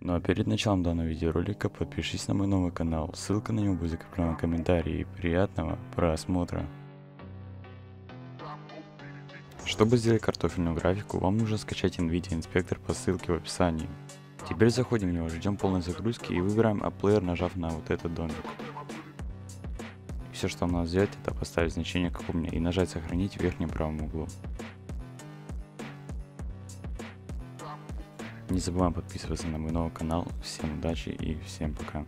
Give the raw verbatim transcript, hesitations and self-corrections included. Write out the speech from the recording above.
Ну а перед началом данного видеоролика подпишись на мой новый канал, ссылка на него будет закреплена в комментарии. Приятного просмотра! Чтобы сделать картофельную графику, вам нужно скачать Nvidia Inspector по ссылке в описании. Теперь заходим в него, ждем полной загрузки и выбираем App Player, нажав на вот этот домик. Все, что нам надо сделать, это поставить значение, как у меня, и нажать сохранить в верхнем правом углу. Не забываем подписываться на мой новый канал. Всем удачи и всем пока.